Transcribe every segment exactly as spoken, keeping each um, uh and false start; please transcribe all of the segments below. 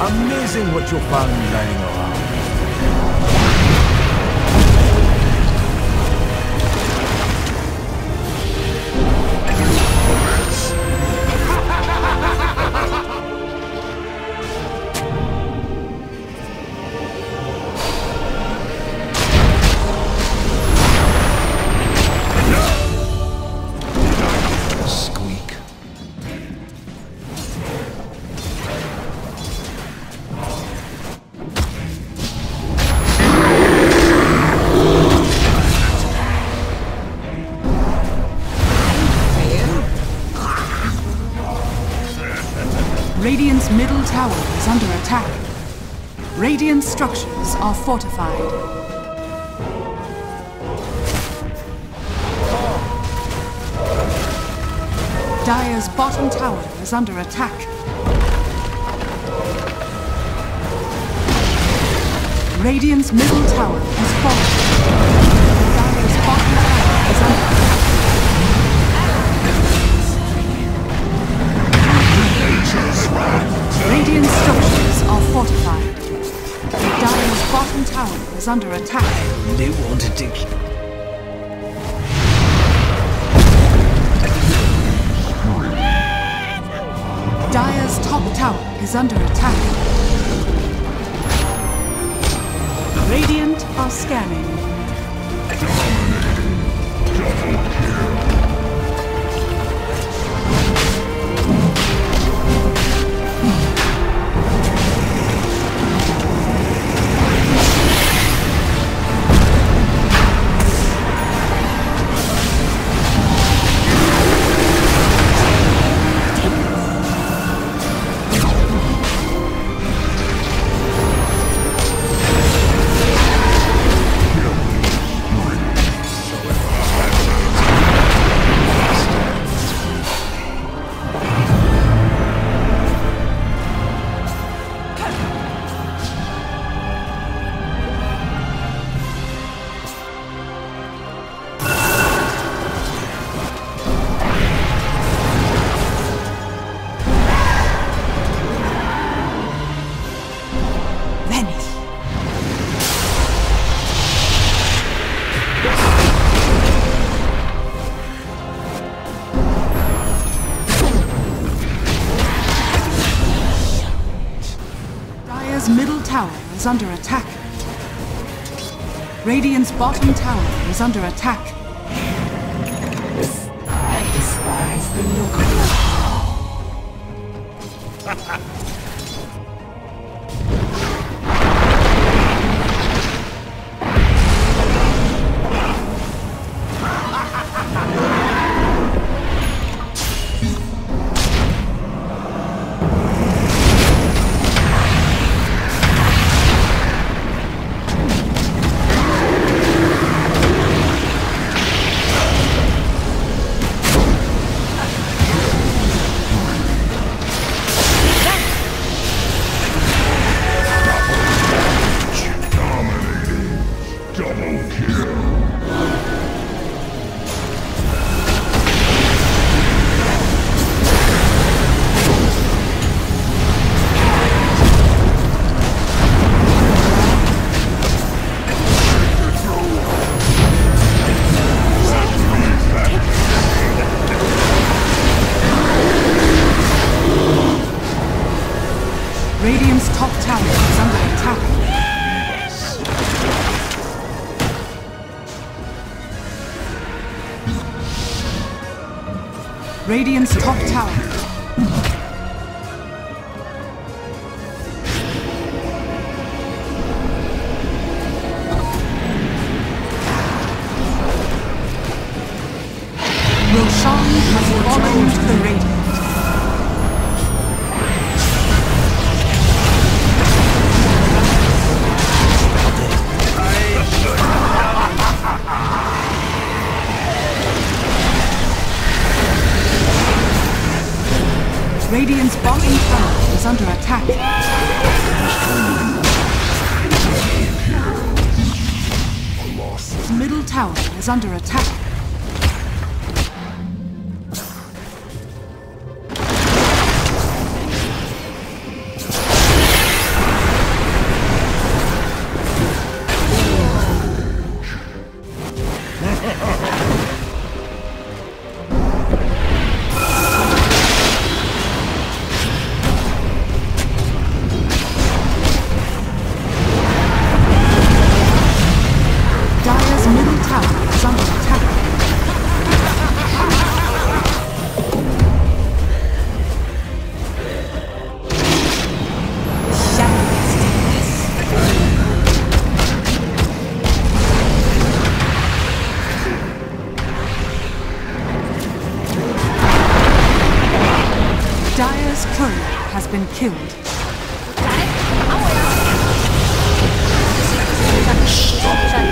Amazing what you found lying around. Radiant's middle tower is under attack. Radiant structures are fortified. Dire's bottom tower is under attack. Radiant's middle tower has fallen. Dire's bottom tower is under attack. Radiant structures are fortified. Dire's bottom tower is under attack. They wanted to kill. Dire's top tower is under attack. Radiant are scanning. Dominating. Double kill. Is under attack. Radiant's bottom tower is under attack. I despise the look of Radiant's top tower. Roshan has followed the Radiant. Radiant's bombing tower is under attack. Its middle tower is under attack. Dire's courier has been killed.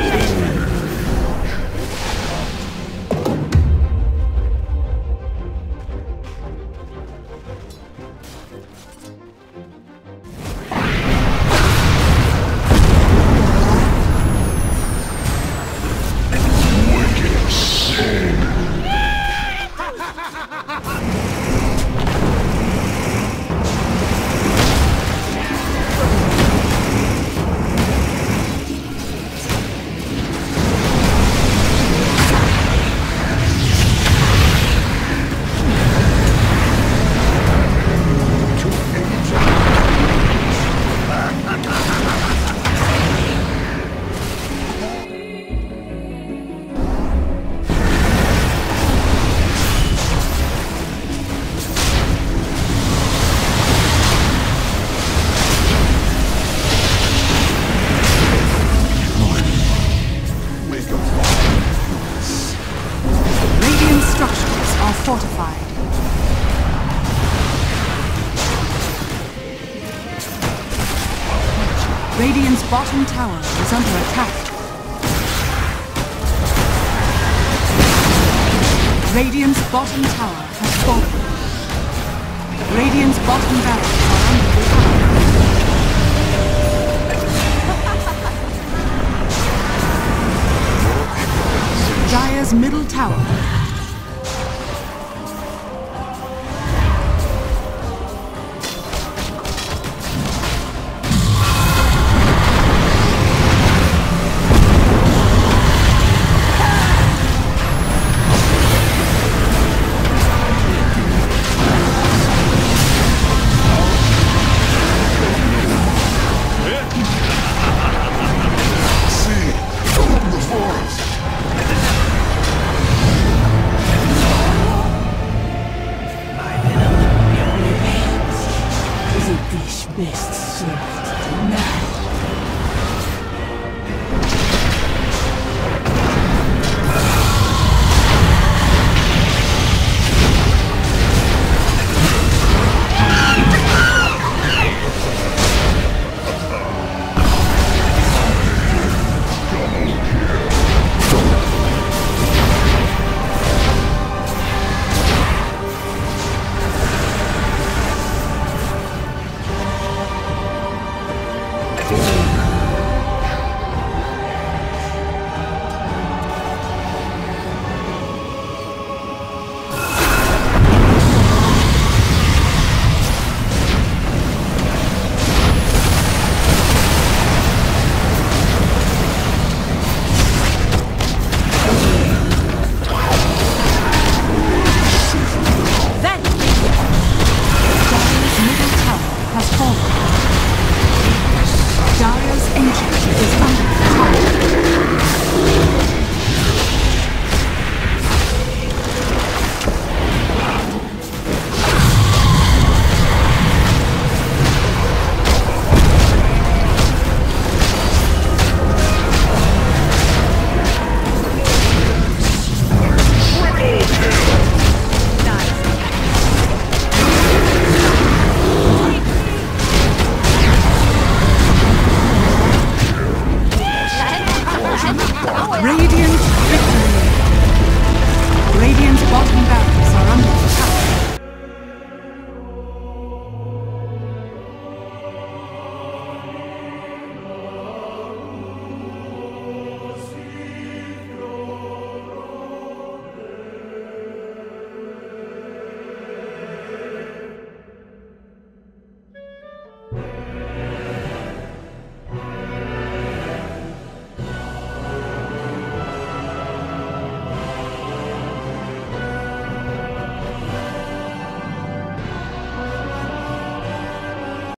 Wicked sin. Radiant's bottom tower is under attack. Radiant's bottom tower has fallen. Radiant's bottom barracks are under attack. Dire's middle tower. Best served now. Dire's ancient is